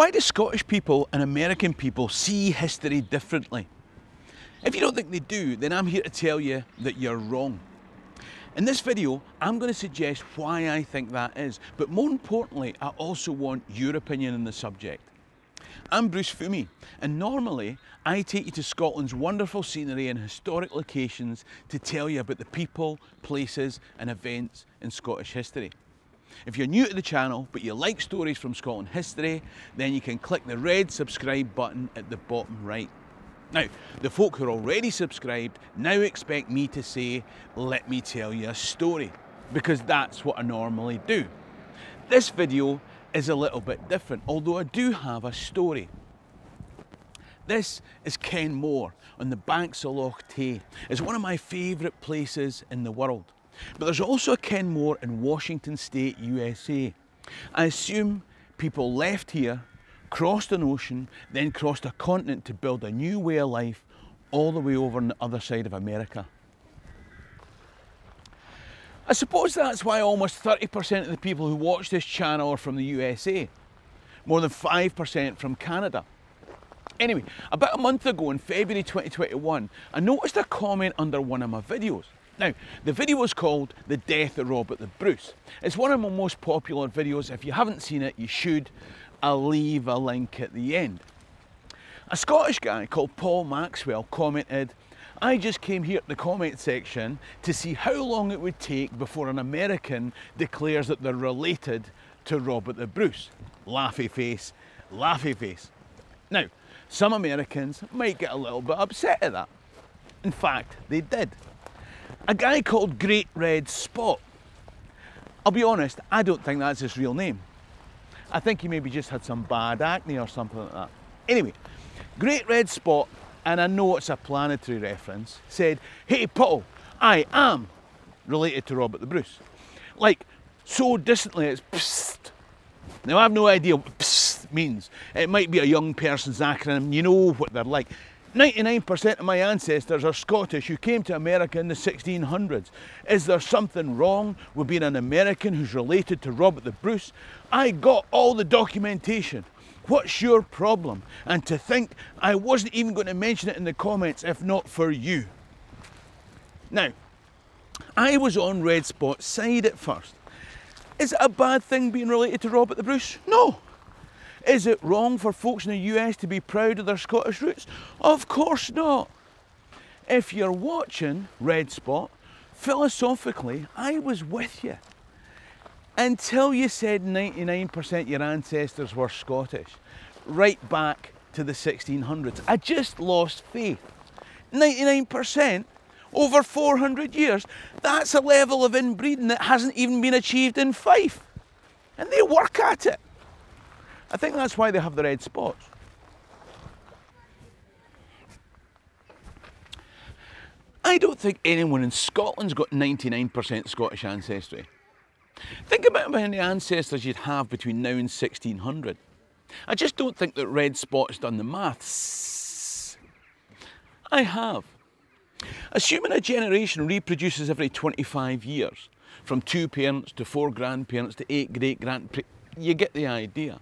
Why do Scottish people and American people see history differently? If you don't think they do, then I'm here to tell you that you're wrong. In this video, I'm going to suggest why I think that is, but more importantly, I also want your opinion on the subject. I'm Bruce Fummey, and normally I take you to Scotland's wonderful scenery and historic locations to tell you about the people, places and events in Scottish history. If you're new to the channel but you like stories from Scotland history, then you can click the red subscribe button at the bottom right. Now, the folk who are already subscribed now expect me to say, let me tell you a story, because that's what I normally do. This video is a little bit different, although I do have a story. This is Kenmore on the banks of Loch Tay. It's one of my favourite places in the world. But there's also a Kenmore in Washington State, USA. I assume people left here, crossed an ocean, then crossed a continent to build a new way of life all the way over on the other side of America. I suppose that's why almost 30% of the people who watch this channel are from the USA, more than 5% from Canada. Anyway, about a month ago in February 2021, I noticed a comment under one of my videos. Now, the video was called The Death of Robert the Bruce. It's one of my most popular videos. If you haven't seen it, you should. I'll leave a link at the end. A Scottish guy called Paul Maxwell commented, "I just came here to the comment section to see how long it would take before an American declares that they're related to Robert the Bruce. Laughy face, laughy face." Now, some Americans might get a little bit upset at that. In fact, they did. A guy called Great Red Spot. I'll be honest, I don't think that's his real name. I think he maybe just had some bad acne or something like that. Anyway, Great Red Spot, and I know it's a planetary reference, said, "Hey Paul, I am related to Robert the Bruce. Like, so distantly it's psst." Now I have no idea what psst means. It might be a young person's acronym, you know what they're like. 99% of my ancestors are Scottish who came to America in the 1600s. Is there something wrong with being an American who's related to Robert the Bruce? I got all the documentation. What's your problem? And to think I wasn't even going to mention it in the comments if not for you. Now, I was on Red Spot's side at first. Is it a bad thing being related to Robert the Bruce? No. Is it wrong for folks in the US to be proud of their Scottish roots? Of course not. If you're watching Red Spot, philosophically, I was with you. Until you said 99% of your ancestors were Scottish, right back to the 1600s. I just lost faith. 99% over 400 years, that's a level of inbreeding that hasn't even been achieved in Fife. And they work at it. I think that's why they have the red spots. I don't think anyone in Scotland's got 99% Scottish ancestry. Think about how many ancestors you'd have between now and 1600. I just don't think that Red Spot's done the maths. I have. Assuming a generation reproduces every 25 years, from 2 parents to 4 grandparents to 8 great-grandparents, you get the idea.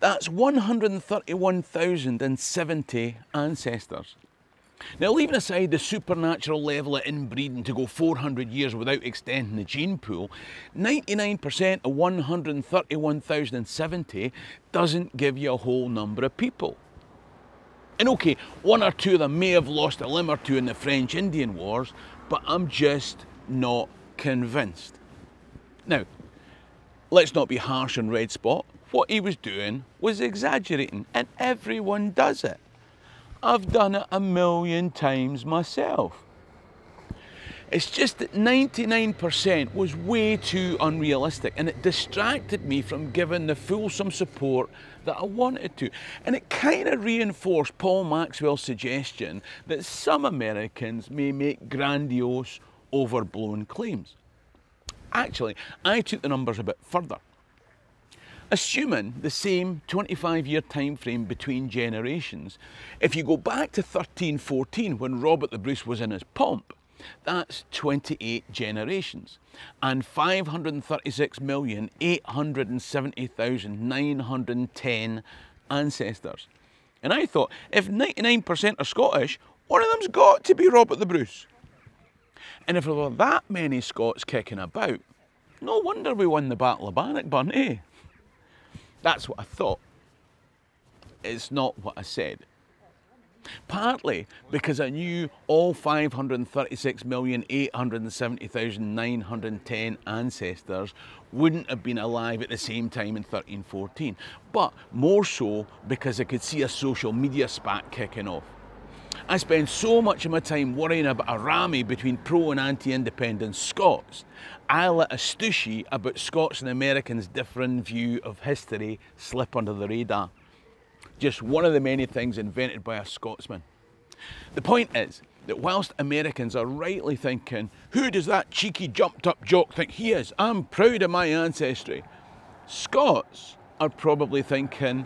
That's 131,070 ancestors. Now, leaving aside the supernatural level of inbreeding to go 400 years without extending the gene pool, 99% of 131,070 doesn't give you a whole number of people. And okay, one or two of them may have lost a limb or two in the French-Indian Wars, but I'm just not convinced. Now, let's not be harsh on Red Spot. What he was doing was exaggerating, and everyone does it. I've done it a million times myself. It's just that 99% was way too unrealistic, and it distracted me from giving the fulsome support that I wanted to. And it kind of reinforced Paul Maxwell's suggestion that some Americans may make grandiose, overblown claims. Actually, I took the numbers a bit further. Assuming the same 25-year time frame between generations, if you go back to 1314 when Robert the Bruce was in his pomp, That's 28 generations and 536,870,910 ancestors. And I thought, if 99% are Scottish, one of them's got to be Robert the Bruce. And if there were that many Scots kicking about, no wonder we won the Battle of Bannockburn, eh? That's what I thought. It's not what I said. Partly because I knew all 536,870,910 ancestors wouldn't have been alive at the same time in 1314, but more so because I could see a social media spat kicking off. I spend so much of my time worrying about a rammy between pro and anti-independent Scots, I let a stooshy about Scots and Americans' different view of history slip under the radar. Just one of the many things invented by a Scotsman. The point is that whilst Americans are rightly thinking, who does that cheeky jumped up jock think he is? I'm proud of my ancestry. Scots are probably thinking,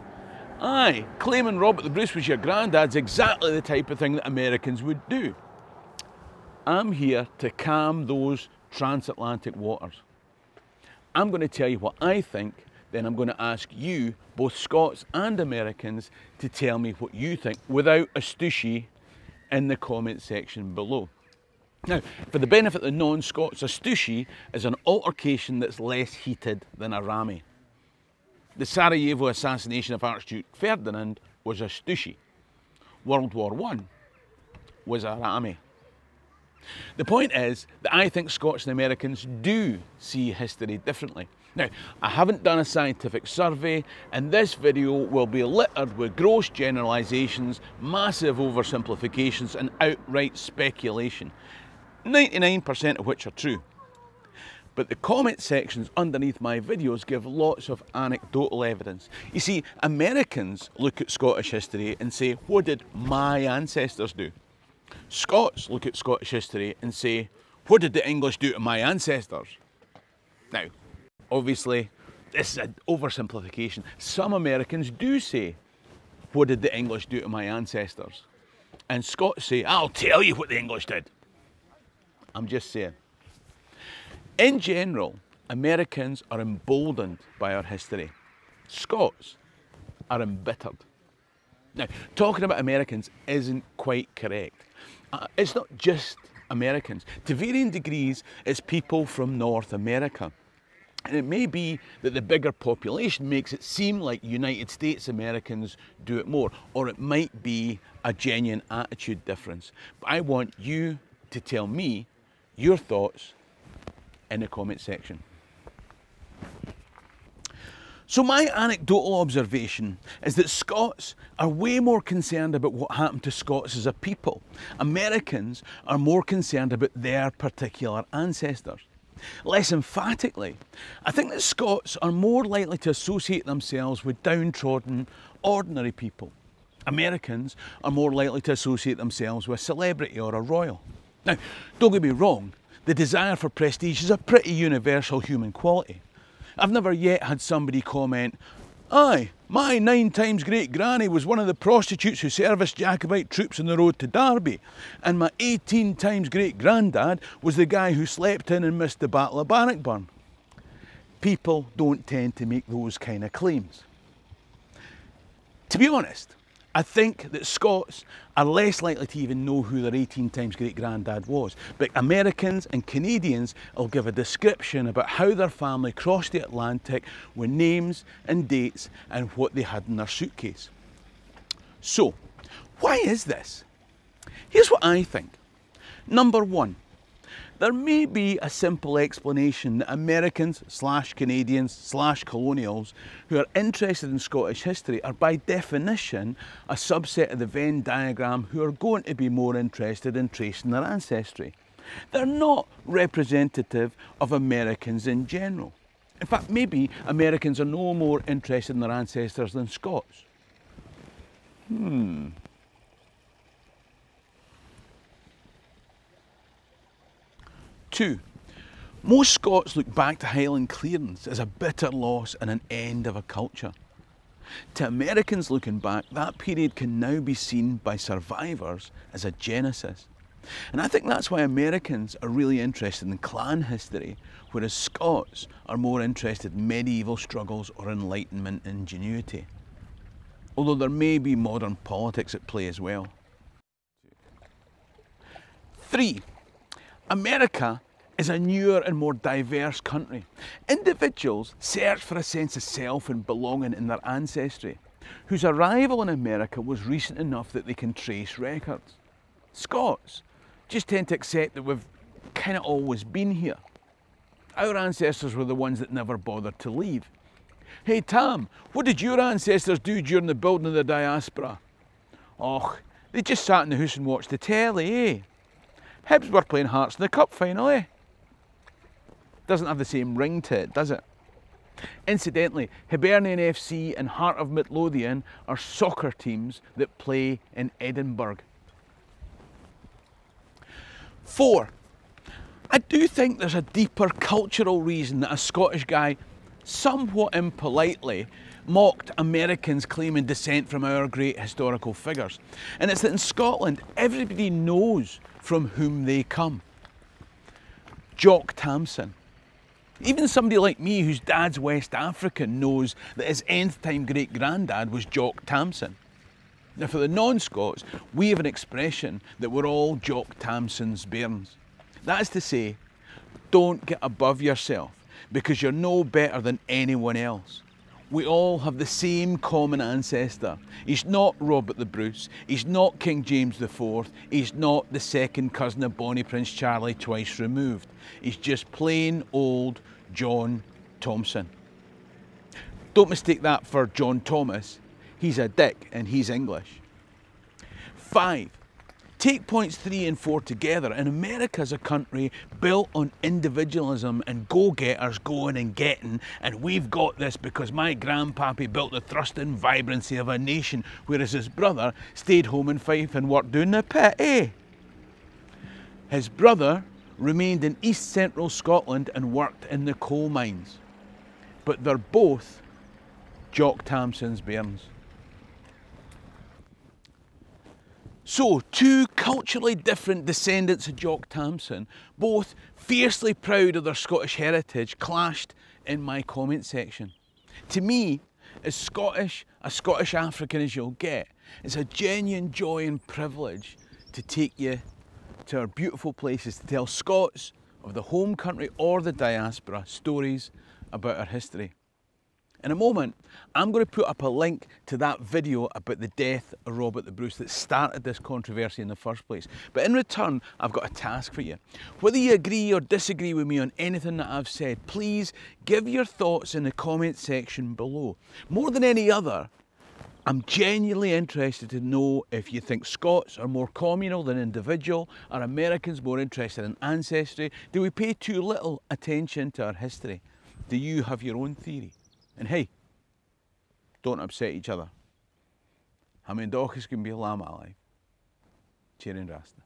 aye, claiming Robert the Bruce was your granddad's exactly the type of thing that Americans would do. I'm here to calm those transatlantic waters. I'm going to tell you what I think, then I'm going to ask you, both Scots and Americans, to tell me what you think without a stooshy in the comment section below. Now, for the benefit of the non-Scots, a stooshy is an altercation that's less heated than a rammy. The Sarajevo assassination of Archduke Ferdinand was a stooshy. World War I was a rammy. The point is that I think Scots and Americans do see history differently. Now, I haven't done a scientific survey, and this video will be littered with gross generalisations, massive oversimplifications and outright speculation, 99% of which are true. But the comment sections underneath my videos give lots of anecdotal evidence. You see, Americans look at Scottish history and say, what did my ancestors do? Scots look at Scottish history and say, what did the English do to my ancestors? Now, obviously, this is an oversimplification. Some Americans do say, what did the English do to my ancestors? And Scots say, I'll tell you what the English did. I'm just saying. In general, Americans are emboldened by our history. Scots are embittered. Now, talking about Americans isn't quite correct. It's not just Americans. To varying degrees, it's people from North America. And it may be that the bigger population makes it seem like United States Americans do it more, or it might be a genuine attitude difference. But I want you to tell me your thoughts in the comment section. So my anecdotal observation is that Scots are way more concerned about what happened to Scots as a people. Americans are more concerned about their particular ancestors. Less emphatically, I think that Scots are more likely to associate themselves with downtrodden, ordinary people. Americans are more likely to associate themselves with a celebrity or a royal. Now, don't get me wrong, the desire for prestige is a pretty universal human quality. I've never yet had somebody comment, aye, my 9 times great granny was one of the prostitutes who serviced Jacobite troops on the road to Derby, and my 18 times great granddad was the guy who slept in and missed the Battle of Bannockburn. People don't tend to make those kind of claims. To be honest, I think that Scots are less likely to even know who their 18 times great granddad was, but Americans and Canadians will give a description about how their family crossed the Atlantic with names and dates and what they had in their suitcase. So, why is this? Here's what I think. Number 1, there may be a simple explanation that Americans / Canadians / colonials who are interested in Scottish history are by definition a subset of the Venn diagram who are going to be more interested in tracing their ancestry. They're not representative of Americans in general. In fact, maybe Americans are no more interested in their ancestors than Scots. Two, most Scots look back to Highland Clearance as a bitter loss and an end of a culture. To Americans looking back, that period can now be seen by survivors as a genesis. And I think that's why Americans are really interested in clan history, whereas Scots are more interested in medieval struggles or Enlightenment ingenuity. Although there may be modern politics at play as well. 3. America is a newer and more diverse country. Individuals search for a sense of self and belonging in their ancestry, whose arrival in America was recent enough that they can trace records. Scots just tend to accept that we've kind of always been here. Our ancestors were the ones that never bothered to leave. Hey Tam, what did your ancestors do during the building of the diaspora? Och, they just sat in the house and watched the telly, eh? Hibs were playing Hearts in the Cup final, eh? Doesn't have the same ring to it, does it? Incidentally, Hibernian FC and Heart of Midlothian are soccer teams that play in Edinburgh. 4. I do think there's a deeper cultural reason that a Scottish guy somewhat impolitely mocked Americans claiming descent from our great historical figures. And it's that in Scotland, everybody knows from whom they come. Jock Tamson. Even somebody like me whose dad's West African knows that his nth time great-granddad was Jock Tamson. Now for the non-Scots, we have an expression that we're all Jock Tamson's bairns. That is to say, don't get above yourself because you're no better than anyone else. We all have the same common ancestor. He's not Robert the Bruce, he's not King James the IV, he's not the second cousin of Bonnie Prince Charlie twice removed. He's just plain old John Thompson. Don't mistake that for John Thomas. He's a dick and he's English. 5. Take points 3 and 4 together, and America's a country built on individualism and go-getters going and getting, and we've got this because my grandpappy built the thrust and vibrancy of a nation, whereas his brother stayed home in Fife and worked doing the pit, eh? His brother remained in East Central Scotland and worked in the coal mines. But they're both Jock Tamson's bairns. So, 2 culturally different descendants of Jock Tamson, both fiercely proud of their Scottish heritage, clashed in my comment section. To me, as Scottish a Scottish African as you'll get, it's a genuine joy and privilege to take you to our beautiful places to tell Scots of the home country or the diaspora stories about our history. In a moment, I'm going to put up a link to that video about the death of Robert the Bruce that started this controversy in the first place. But in return, I've got a task for you. Whether you agree or disagree with me on anything that I've said, please give your thoughts in the comment section below. More than any other, I'm genuinely interested to know if you think Scots are more communal than individual, are Americans more interested in ancestry? Do we pay too little attention to our history? Do you have your own theory? And hey, don't upset each other. I mean, dogs can be a lamb alive. Cheering Rasta.